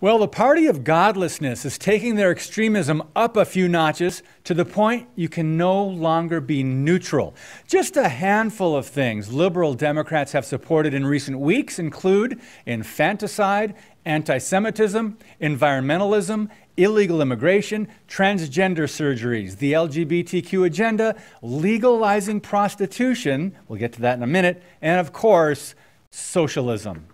Well, the party of godlessness is taking their extremism up a few notches to the point you can no longer be neutral. Just a handful of things liberal Democrats have supported in recent weeks include infanticide, anti-Semitism, environmentalism, illegal immigration, transgender surgeries, the LGBTQ agenda, legalizing prostitution, we'll get to that in a minute, and of course, socialism.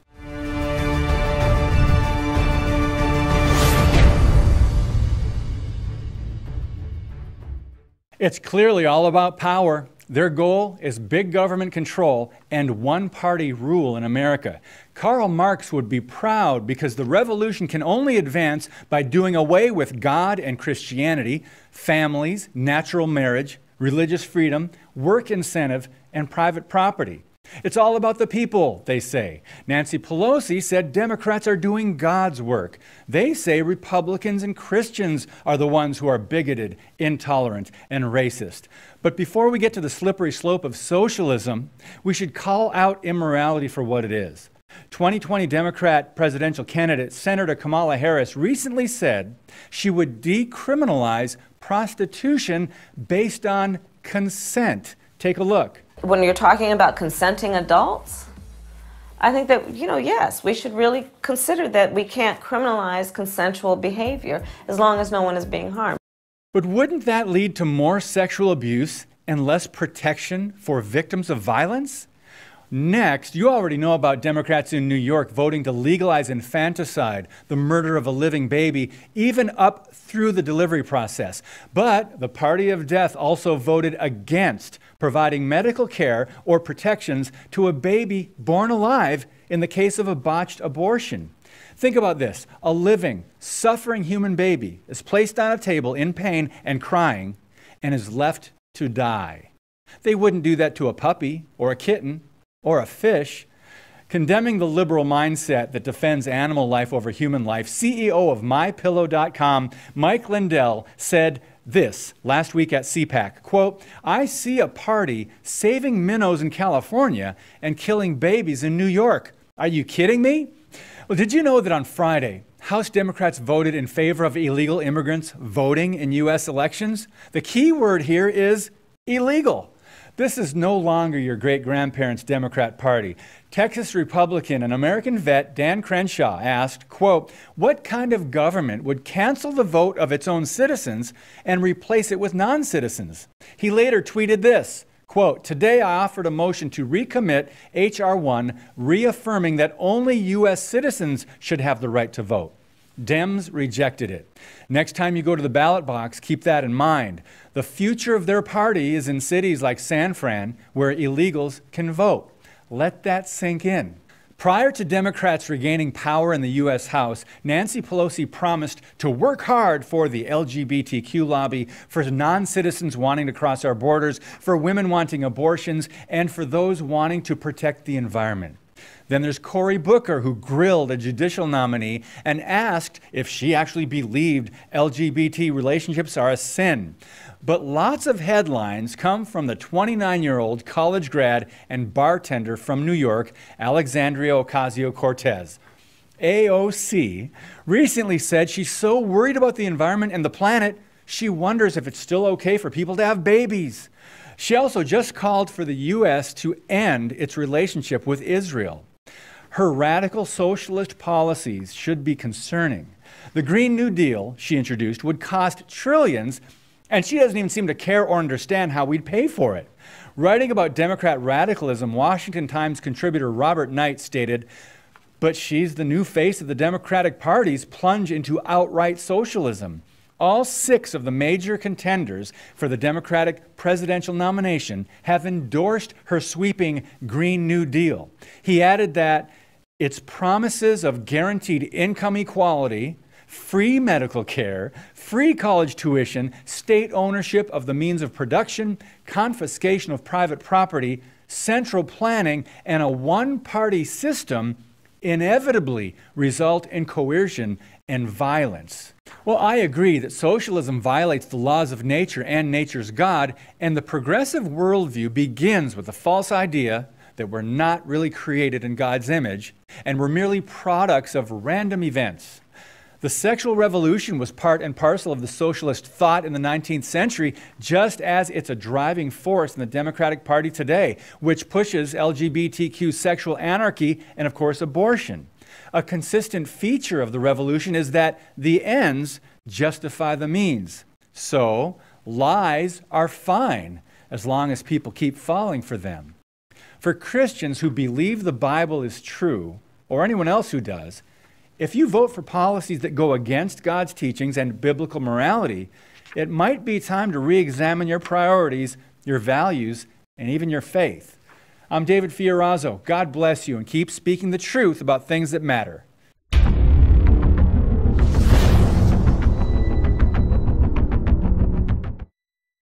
It's clearly all about power. Their goal is big government control and one-party rule in America. Karl Marx would be proud because the revolution can only advance by doing away with God and Christianity, families, natural marriage, religious freedom, work incentive, and private property. It's all about the people, they say. Nancy Pelosi said Democrats are doing God's work. They say Republicans and Christians are the ones who are bigoted, intolerant, and racist. But before we get to the slippery slope of socialism, we should call out immorality for what it is. 2020 Democrat presidential candidate Senator Kamala Harris recently said she would decriminalize prostitution based on consent. Take a look. When you're talking about consenting adults, I think that, you know, yes, we should really consider that we can't criminalize consensual behavior as long as no one is being harmed. But wouldn't that lead to more sexual abuse and less protection for victims of violence? Next, you already know about Democrats in New York voting to legalize infanticide, the murder of a living baby, even up through the delivery process. But the party of death also voted against providing medical care or protections to a baby born alive in the case of a botched abortion. Think about this. A living, suffering human baby is placed on a table in pain and crying and is left to die. They wouldn't do that to a puppy or a kitten or a fish. Condemning the liberal mindset that defends animal life over human life, CEO of MyPillow.com, Mike Lindell, said this last week at CPAC, quote, "I see a party saving minnows in California and killing babies in New York. Are you kidding me?" Well, did you know that on Friday, House Democrats voted in favor of illegal immigrants voting in U.S. elections? The key word here is illegal. This is no longer your great-grandparents' Democrat Party. Texas Republican and American vet Dan Crenshaw asked, quote, "What kind of government would cancel the vote of its own citizens and replace it with non-citizens?" He later tweeted this, quote, "Today I offered a motion to recommit H.R. 1, reaffirming that only U.S. citizens should have the right to vote." Dems rejected it. Next time you go to the ballot box, keep that in mind. The future of their party is in cities like San Fran, where illegals can vote. Let that sink in. Prior to Democrats regaining power in the U.S. House, Nancy Pelosi promised to work hard for the LGBTQ lobby, for non-citizens wanting to cross our borders, for women wanting abortions, and for those wanting to protect the environment. Then there's Cory Booker, who grilled a judicial nominee and asked if she actually believed LGBT relationships are a sin. But lots of headlines come from the 29-year-old college grad and bartender from New York, Alexandria Ocasio-Cortez. AOC recently said she's so worried about the environment and the planet, she wonders if it's still okay for people to have babies. She also just called for the U.S. to end its relationship with Israel. Her radical socialist policies should be concerning. The Green New Deal she introduced would cost trillions, and she doesn't even seem to care or understand how we'd pay for it. Writing about Democrat radicalism, Washington Times contributor Robert Knight stated, "But she's the new face of the Democratic Party's plunge into outright socialism." All six of the major contenders for the Democratic presidential nomination have endorsed her sweeping Green New Deal. He added that its promises of guaranteed income equality, free medical care, free college tuition, state ownership of the means of production, confiscation of private property, central planning, and a one-party system inevitably result in coercion and violence. Well, I agree that socialism violates the laws of nature and nature's God, and the progressive worldview begins with the false idea that we're not really created in God's image, and we're merely products of random events. The sexual revolution was part and parcel of the socialist thought in the 19th century, just as it's a driving force in the Democratic Party today, which pushes LGBTQ sexual anarchy and, of course, abortion. A consistent feature of the revolution is that the ends justify the means. So, lies are fine as long as people keep falling for them. For Christians who believe the Bible is true, or anyone else who does, if you vote for policies that go against God's teachings and biblical morality, it might be time to re-examine your priorities, your values, and even your faith. I'm David Fiorazo. God bless you, and keep speaking the truth about things that matter.